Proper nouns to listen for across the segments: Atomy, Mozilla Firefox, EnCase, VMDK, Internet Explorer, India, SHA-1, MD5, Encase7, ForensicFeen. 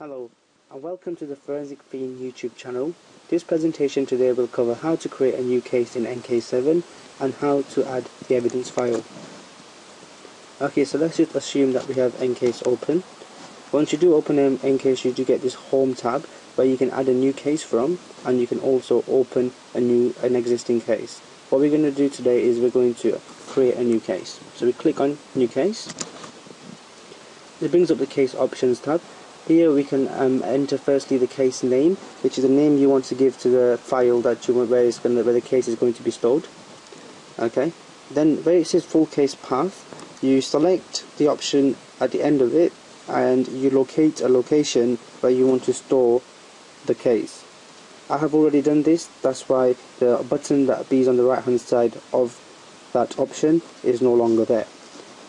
Hello and welcome to the ForensicFeen YouTube channel. This presentation today will cover how to create a new case in Encase7 and how to add the evidence file. Okay, so let's just assume that we have Encase open. Once you do open Encase, you do get this home tab where you can add a new case from, and you can also open an existing case. What we're going to do today is we're going to create a new case. So we click on new case. It brings up the case options tab. Here we can enter firstly the case name, which is the name you want to give to the file that you want, where the case is going to be stored. Okay. Then where it says full case path, you select the option at the end of it, and you locate a location where you want to store the case. I have already done this. That's why the button that is on the right-hand side of that option is no longer there.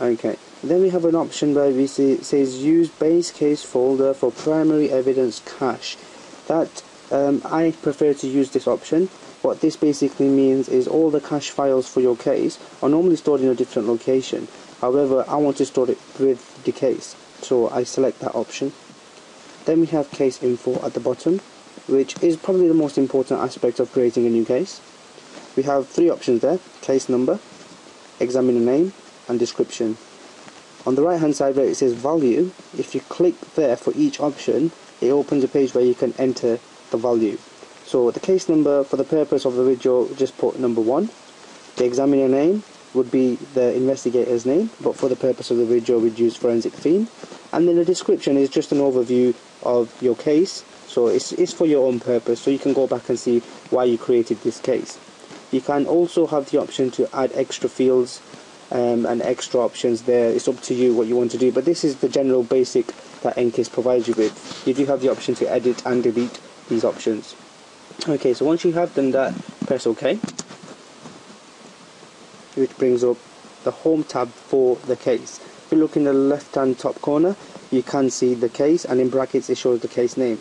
Okay. Then we have an option where we see it says use base case folder for primary evidence cache. That I prefer to use this option. What this basically means is all the cache files for your case are normally stored in a different location. However, I want to store it with the case, so I select that option. Then we have case info at the bottom, which is probably the most important aspect of creating a new case. We have three options there: case number, examiner name, and description. On the right hand side where it says value, if you click there for each option, it opens a page where you can enter the value. So the case number, for the purpose of the video, just put number 1. The examiner name would be the investigator's name, but for the purpose of the video we'd use ForensicFeen. And then the description is just an overview of your case, so it's for your own purpose, so you can go back and see why you created this case. You can also have the option to add extra fields and extra options there. It's up to you what you want to do, but this is the general basic that Encase provides you with. You do have the option to edit and delete these options. Okay, so once you have done that, press OK, which brings up the home tab for the case. If you look in the left hand top corner, you can see the case, and in brackets it shows the case name.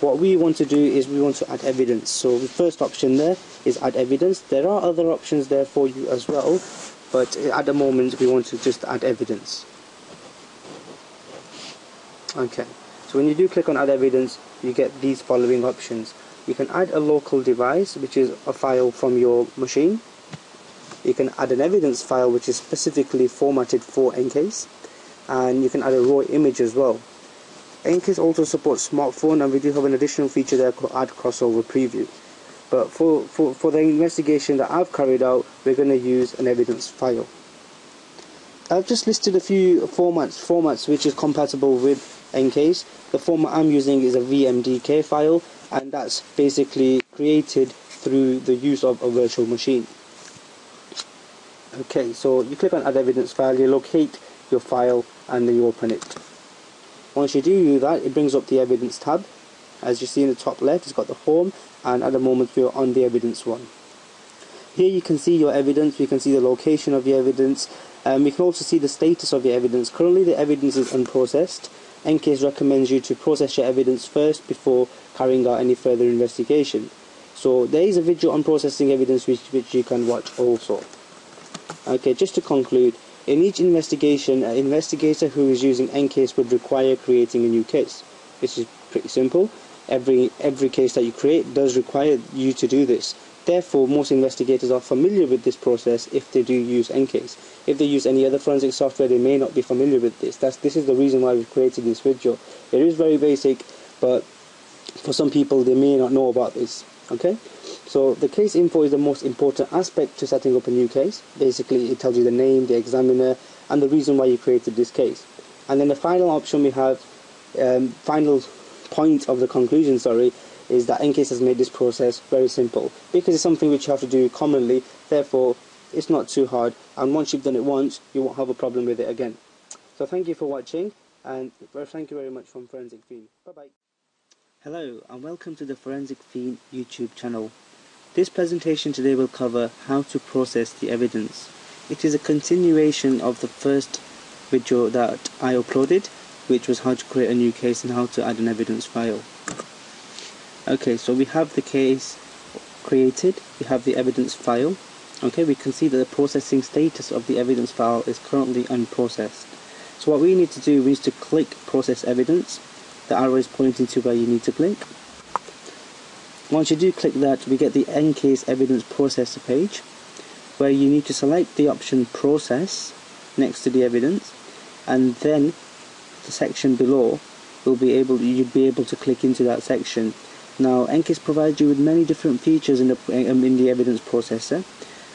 What we want to do is we want to add evidence, so the first option there is add evidence. There are other options there for you as well, but at the moment we want to just add evidence. Okay, so when you do click on add evidence, you get these following options. You can add a local device, which is a file from your machine. You can add an evidence file, which is specifically formatted for Encase, and you can add a raw image as well. Encase also supports smartphone, and we do have an additional feature there called add crossover preview. But for the investigation that I've carried out, we're going to use an evidence file. I've just listed a few formats which is compatible with Encase. The format I'm using is a VMDK file, and that's basically created through the use of a virtual machine. Okay, so you click on add evidence file, you locate your file, and then you open it. Once you do that, it brings up the evidence tab. As you see in the top left, it's got the home, and at the moment we are on the evidence one. Here you can see your evidence, you can see the location of the evidence, and we can also see the status of the evidence. Currently the evidence is unprocessed. Encase recommends you to process your evidence first before carrying out any further investigation. So there is a video on processing evidence which you can watch also. Okay, just to conclude, in each investigation, an investigator who is using Encase would require creating a new case. This is pretty simple. Every case that you create does require you to do this. Therefore, most investigators are familiar with this process if they do use Encase. If they use any other forensic software, they may not be familiar with this. This is the reason why we've created this video. It is very basic, but for some people, they may not know about this. Okay? So the case info is the most important aspect to setting up a new case. Basically, it tells you the name, the examiner, and the reason why you created this case. And then the final option we have, final point of the conclusion, is that Encase has made this process very simple, because it's something which you have to do commonly. Therefore, it's not too hard, and once you've done it once, you won't have a problem with it again. So thank you for watching, and thank you very much from ForensicFeen. Bye-bye. Hello, and welcome to the ForensicFeen YouTube channel. This presentation today will cover how to process the evidence. It is a continuation of the first video that I uploaded, which was how to create a new case and how to add an evidence file. Okay, so we have the case created, we have the evidence file. Okay, we can see that the processing status of the evidence file is currently unprocessed. So what we need to do is to click process evidence, the arrow is pointing to where you need to click. Once you do click that, we get the EnCase evidence processor page, where you need to select the option process next to the evidence, and then the section below will be able, you'd be able to click into that section. Now, EnCase provides you with many different features in the evidence processor.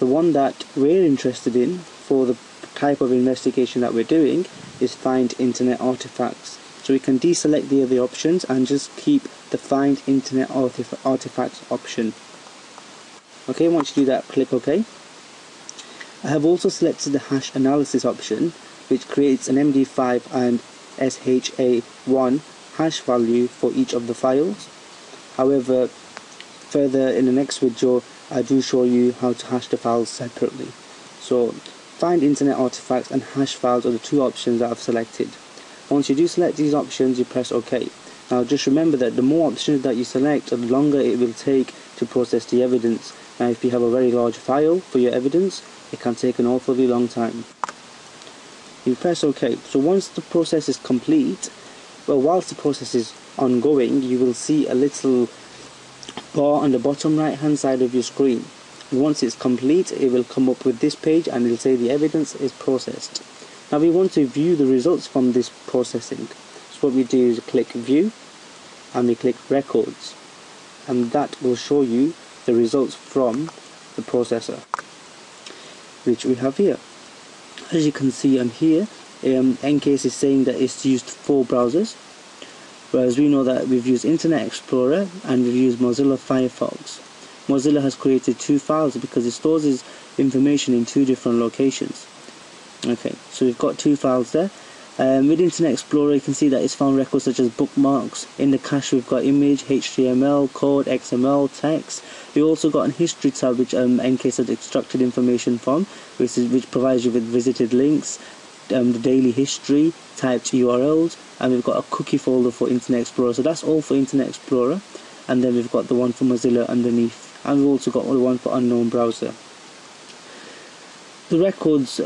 The one that we're interested in for the type of investigation that we're doing is find internet artifacts. So we can deselect the other options and just keep the find internet artifacts option. Okay, once you do that, click OK. I have also selected the hash analysis option, which creates an MD5 and SHA-1 hash value for each of the files. However, further in the next video, I do show you how to hash the files separately. So find internet artifacts and hash files are the two options that I've selected. Once you do select these options, you press OK. Now just remember that the more options that you select, the longer it will take to process the evidence. Now if you have a very large file for your evidence, it can take an awfully long time. You press OK. So once the process is complete, well, whilst the process is ongoing, you will see a little bar on the bottom right hand side of your screen. Once it's complete, it will come up with this page and it will say the evidence is processed. Now we want to view the results from this processing. So what we do is click view and we click records, and that will show you the results from the processor, which we have here. As you can see on here, EnCase is saying that it's used 4 browsers, whereas we know that we've used Internet Explorer and we've used Mozilla Firefox. Mozilla has created 2 files because it stores its information in 2 different locations. Okay, so we've got 2 files there. With Internet Explorer, you can see that it's found records such as bookmarks. In the cache, we've got image, HTML, code, XML, text. We also got a history tab, which EnCase has extracted information from, which provides you with visited links, the daily history, typed URLs, and we've got a cookie folder for Internet Explorer. So that's all for Internet Explorer. And then we've got the one for Mozilla underneath, and we've also got the one for unknown browser. The records,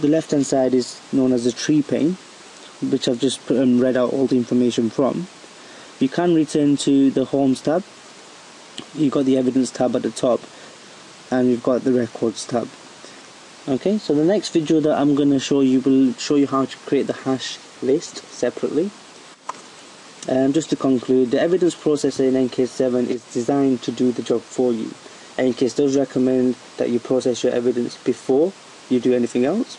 the left hand side is known as the tree pane, which I've just read out all the information from. You can return to the homes tab. You've got the evidence tab at the top, and you've got the records tab. Okay, so the next video that I'm going to show you will show you how to create the hash list separately. Just to conclude, the evidence processor in EnCase7 is designed to do the job for you. EnCase does recommend that you process your evidence before you do anything else.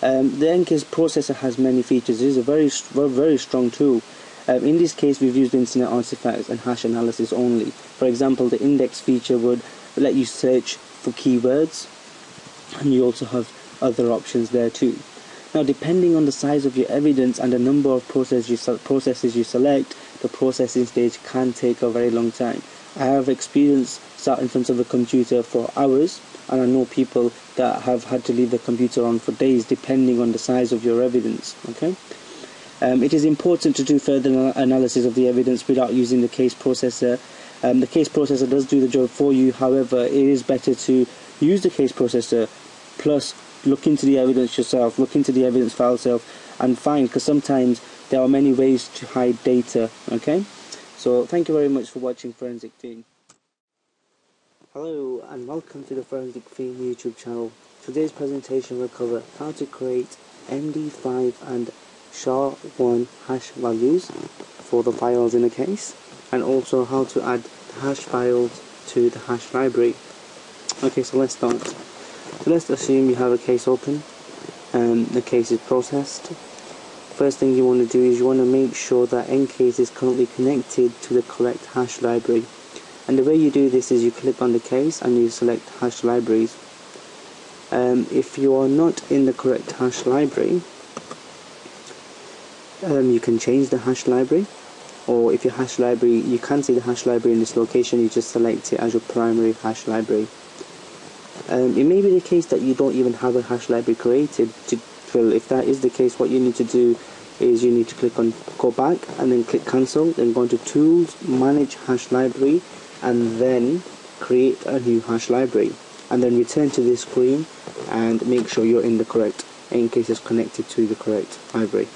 The EnCase processor has many features. It is a very strong tool. In this case, we've used internet artifacts and hash analysis only. For example, the index feature would let you search for keywords, and you also have other options there too. Now, depending on the size of your evidence and the number of processes you select, the processing stage can take a very long time. I have experience sat in front of a computer for hours, and I know people that have had to leave the computer on for days, depending on the size of your evidence. Okay, it is important to do further analysis of the evidence without using the case processor. The case processor does do the job for you. However, it is better to use the case processor plus look into the evidence yourself, look into the evidence file itself and find, because sometimes there are many ways to hide data. Okay, so thank you very much for watching ForensicFeen. Hello and welcome to the ForensicFeen YouTube channel. Today's presentation will cover how to create MD5 and SHA-1 hash values for the files in a case, and also how to add the hash files to the hash library. Okay, so let's start. So let's assume you have a case open and the case is processed. First thing you want to do is you want to make sure that EnCase is currently connected to the correct hash library. And the way you do this is you click on the case and you select hash libraries. If you are not in the correct hash library, you can change the hash library, or if your hash library, you can see the hash library in this location, you just select it as your primary hash library. It may be the case that you don't even have a hash library created. Well, if that is the case, what you need to do is you need to click on go back and then click cancel, then go into tools, manage hash library, and then create a new hash library, and then return to this screen and make sure you're in the correct EnCase is connected to the correct library.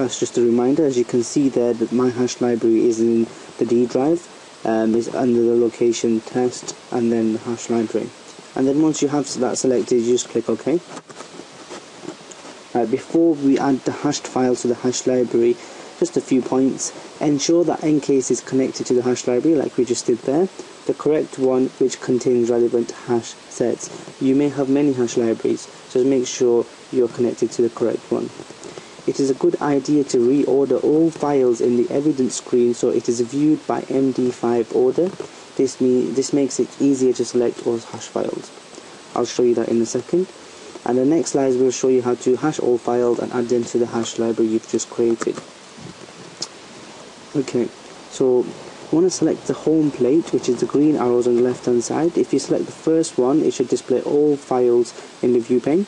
That's just a reminder. As you can see there, that my hash library is in the D drive, is under the location test and then the hash library. And then once you have that selected, you just click OK. Before we add the hashed file to the hash library, just a few points. Ensure that EnCase is connected to the hash library like we just did there, the correct one which contains relevant hash sets. You may have many hash libraries, so make sure you're connected to the correct one. It is a good idea to reorder all files in the evidence screen so it is viewed by MD5 order. This makes it easier to select all hash files. I'll show you that in a second. And the next slides will show you how to hash all files and add them to the hash library you've just created. Okay, so you want to select the home plate, which is the green arrows on the left hand side. If you select the first one, it should display all files in the view pane,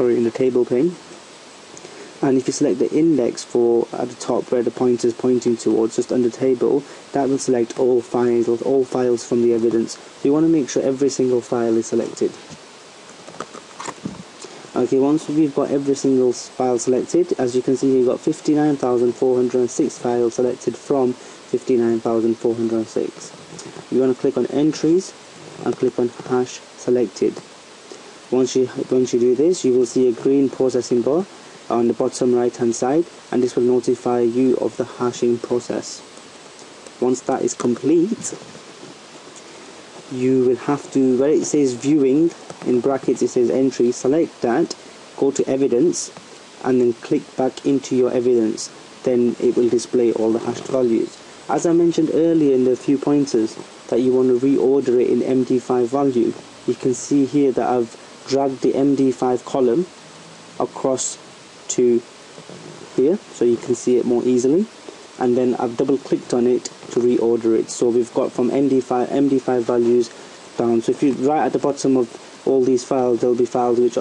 in the table pane. And if you select the index for at the top where the pointer is pointing towards, just under table, that will select all files from the evidence. So you want to make sure every single file is selected. Okay, once we've got every single file selected, as you can see you've got 59,406 files selected from 59,406. You want to click on entries and click on hash selected. Once you do this, you will see a green processing bar on the bottom right hand side, and this will notify you of the hashing process. Once that is complete, you will have to, where it says viewing, in brackets it says entry, select that, go to evidence, and then click back into your evidence. Then it will display all the hashed values. As I mentioned earlier in the few pointers that you want to reorder it in MD5 value, you can see here that I've dragged the MD5 column across to here so you can see it more easily, and then I've double clicked on it to reorder it. So we've got from MD5 values down. So if you right at the bottom of all these files, there'll be files which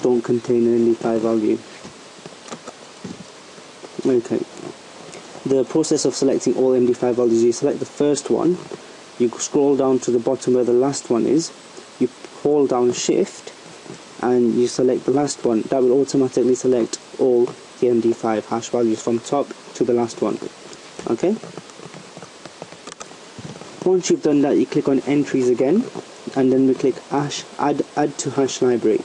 don't contain an MD5 value. Okay. The process of selecting all MD5 values: you select the first one, you scroll down to the bottom where the last one is, you hold down shift, and you select the last one. That will automatically select all the MD5 hash values from top to the last one. Okay. Once you've done that, you click on entries again, and then we click add to hash library.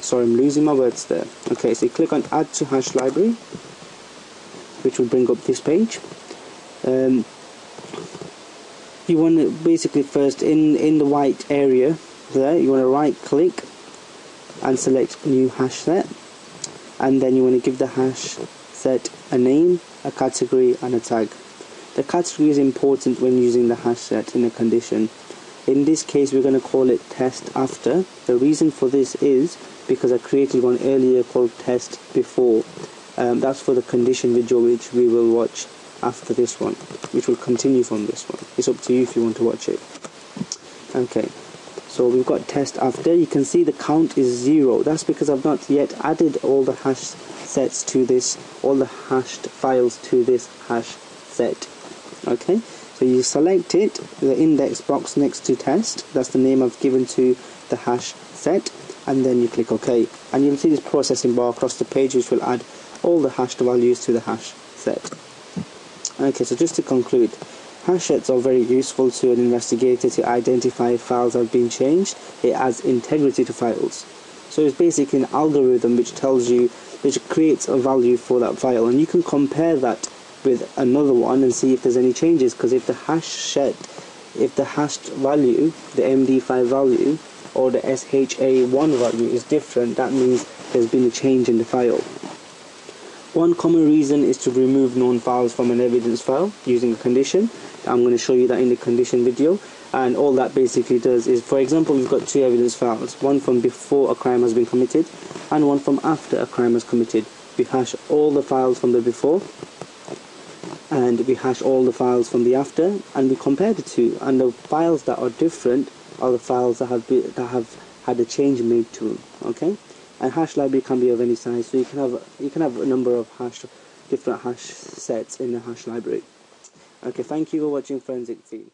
Sorry, I'm losing my words there. Okay, so you click on add to hash library, which will bring up this page. You want to basically first in the white area there, you want to right click and select new hash set, and then you want to give the hash set a name, a category, and a tag. The category is important when using the hash set in a condition. In this case, we're going to call it test after. The reason for this is because I created one earlier called test before. That's for the condition video which we will watch after this one, which will continue from this one. It's up to you if you want to watch it. Okay, so we've got test after. You can see the count is 0. That's because I've not yet added all the hash sets to this, all the hashed files to this hash set. Okay. So you select it, the index box next to test, that's the name I've given to the hash set, and then you click OK. And you'll see this processing bar across the page which will add all the hashed values to the hash set. Okay, so just to conclude, hash sets are very useful to an investigator to identify if files have been changed. It adds integrity to files. So it's basically an algorithm which tells you, which creates a value for that file, and you can compare that with another one and see if there's any changes, because if the hashed value, the MD5 value or the SHA-1 value is different, that means there's been a change in the file. One common reason is to remove known files from an evidence file using a condition. I'm going to show you that in the condition video, and all that basically does is, for example, we've got two evidence files, one from before a crime has been committed and one from after a crime has committed. We hash all the files from the before and we hash all the files from the after, and we compare the two, and the files that are different are the files that have had a change made to them. Okay, and hash library can be of any size, so you can have a number of different hash sets in the hash library. Okay, thank you for watching ForensicFeen.